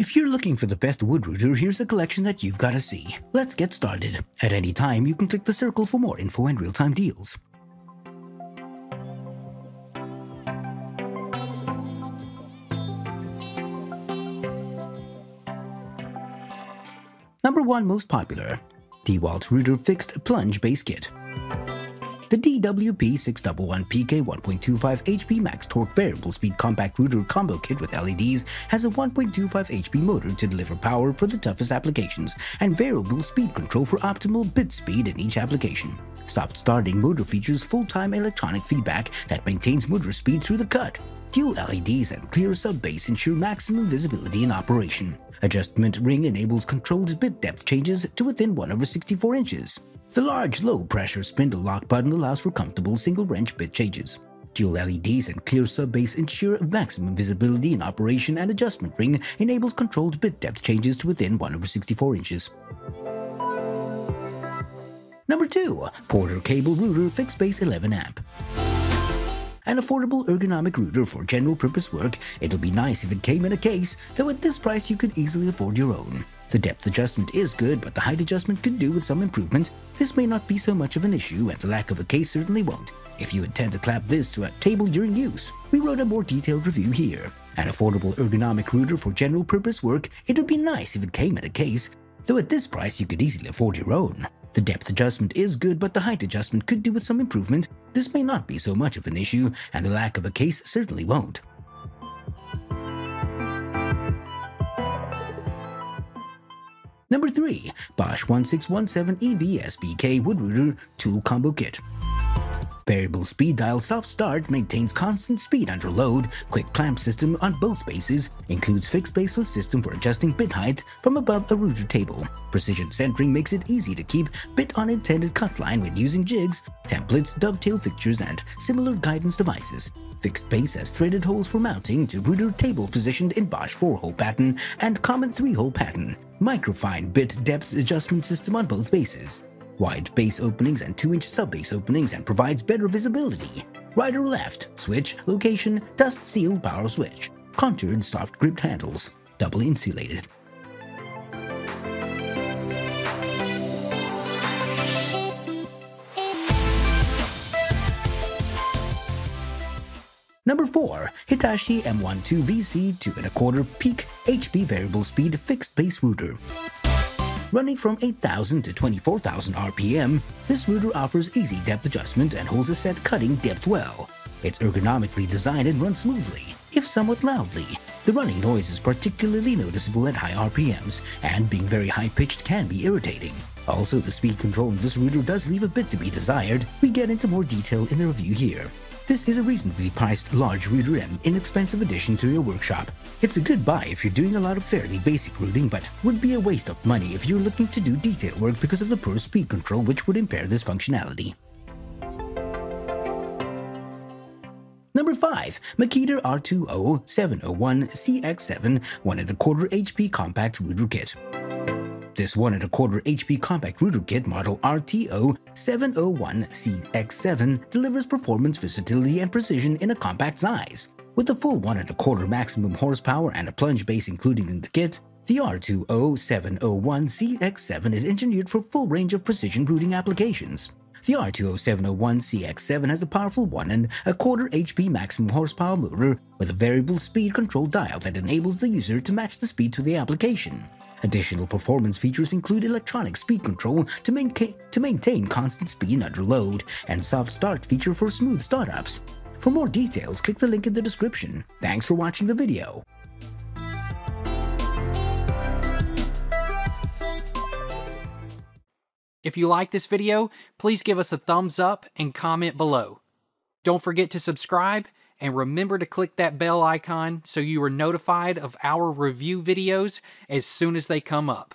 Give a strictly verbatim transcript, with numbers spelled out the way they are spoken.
If you're looking for the best wood router, here's the collection that you've got to see. Let's get started. At any time, you can click the circle for more info and real-time deals. Number one most popular, DeWalt Router Fixed Plunge Base Kit. The D W P six one one P K one point two five horsepower max torque variable speed compact router combo kit with L E Ds has a one point two five horsepower motor to deliver power for the toughest applications and variable speed control for optimal bit speed in each application. Soft starting motor features full-time electronic feedback that maintains motor speed through the cut. Dual L E Ds and clear sub-base ensure maximum visibility in operation. Adjustment ring enables controlled bit depth changes to within one over sixty-four inches. The large low-pressure spindle lock button allows for comfortable single-wrench bit changes. Dual L E Ds and clear sub-base ensure maximum visibility in operation, and adjustment ring enables controlled bit depth changes to within one over sixty-four inches. Number two. Porter Cable Router Fixed Base eleven amp. An affordable ergonomic router for general-purpose work, it'll be nice if it came in a case, though at this price you could easily afford your own. The depth adjustment is good, but the height adjustment could do with some improvement. This may not be so much of an issue, and the lack of a case certainly won't, if you intend to clamp this to a table during use. We wrote a more detailed review here. An affordable ergonomic router for general-purpose work, it'll be nice if it came in a case, though at this price you could easily afford your own. The depth adjustment is good, but the height adjustment could do with some improvement. This may not be so much of an issue, and the lack of a case certainly won't. Number three. Bosch one six one seven E V S P K Wood Router Tool Combo Kit. Variable speed dial soft start maintains constant speed under load, quick clamp system on both bases, includes fixed baseless system for adjusting bit height from above a router table. Precision centering makes it easy to keep bit on intended cut line when using jigs, templates, dovetail fixtures, and similar guidance devices. Fixed base has threaded holes for mounting to router table positioned in Bosch four hole pattern and common three hole pattern. Microfine bit depth adjustment system on both bases. Wide base openings and two inch sub-base openings and provides better visibility. Right or left, switch, location, dust seal, power switch. Contoured soft gripped handles, double insulated. Number four. Hitachi M twelve V C two and a quarter peak H P variable speed fixed base router. Running from eight thousand to twenty-four thousand R P M, this router offers easy depth adjustment and holds a set cutting depth well. It's ergonomically designed and runs smoothly, if somewhat loudly. The running noise is particularly noticeable at high R P Ms, and being very high-pitched can be irritating. Also, the speed control in this router does leave a bit to be desired. We get into more detail in the review here. This is a reasonably priced large router and inexpensive addition to your workshop. It's a good buy if you're doing a lot of fairly basic routing, but would be a waste of money if you're looking to do detail work because of the poor speed control, which would impair this functionality. Number five. Makita R two zero seven zero one C X seven one and a quarter horsepower compact router kit. This one and a quarter horsepower compact router kit model R T zero seven zero one C X seven delivers performance, versatility, and precision in a compact size. With a full one and a quarter maximum horsepower and a plunge base included in the kit, the R two zero seven zero one C X seven is engineered for full range of precision routing applications. The R two zero seven zero one C X seven has a powerful one and a quarter horsepower maximum horsepower motor with a variable speed control dial that enables the user to match the speed to the application. Additional performance features include electronic speed control to, mainca to maintain constant speed under load, and soft start feature for smooth startups. For more details, click the link in the description. Thanks for watching the video. If you like this video, please give us a thumbs up and comment below. Don't forget to subscribe, and remember to click that bell icon so you are notified of our review videos as soon as they come up.